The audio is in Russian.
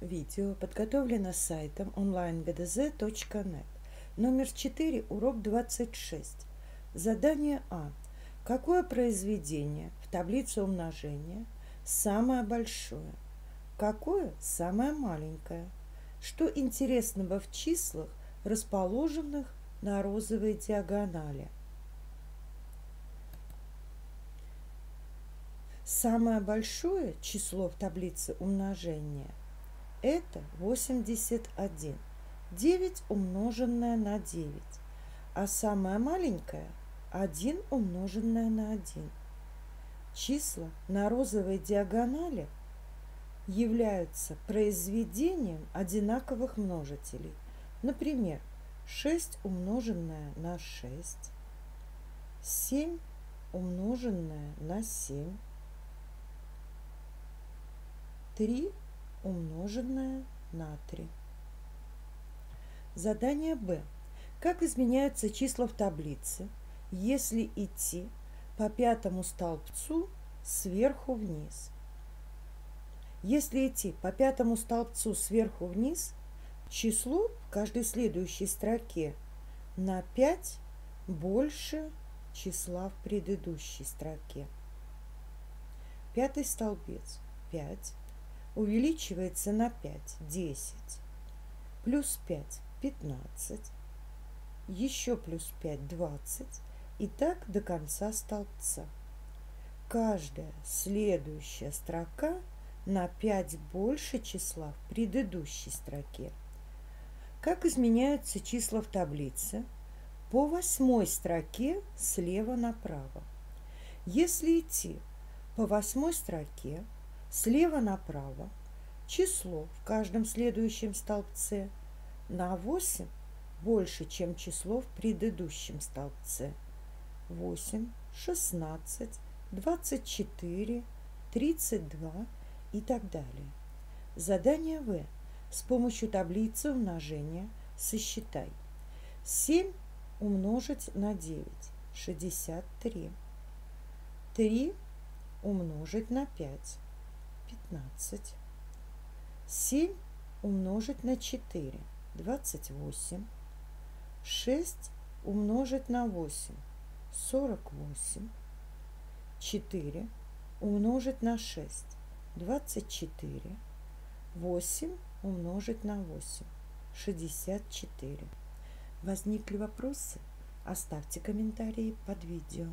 видео подготовлено сайтом online-gdz.net. Номер 4, урок 26. Задание А. Какое произведение в таблице умножения самое большое? Какое самое маленькое? Что интересного в числах, расположенных на розовой диагонали? Самое большое число в таблице умножения – это 81, 9 умноженное на 9, а самое маленькое – 1 умноженное на 1. Числа на розовой диагонали являются произведением одинаковых множителей. Например, 6 умноженное на 6, 7 умноженное на 7, 3 умноженное на 3. Задание Б. Как изменяются числа в таблице, если идти по пятому столбцу сверху вниз? Если идти по пятому столбцу сверху вниз, число в каждой следующей строке на 5 больше числа в предыдущей строке. Пятый столбец 5. Увеличивается на 5 – 10, плюс 5 – 15, еще плюс 5 – 20, и так до конца столбца. Каждая следующая строка на 5 больше числа в предыдущей строке. Как изменяются числа в таблице по 8 строке слева направо? Если идти по 8 строке слева направо, число в каждом следующем столбце на 8 больше, чем число в предыдущем столбце. 8, 16, 24, 32 и так далее. Задание В. С помощью таблицы умножения сосчитай. 7 умножить на 9 – 63. 3 умножить на 5 – 15. 7 умножить на 4 – 28. 6 умножить на 8 – 48. 4 умножить на 6 – 24. 8 умножить на 8 – 64. Возникли вопросы? Оставьте комментарии под видео.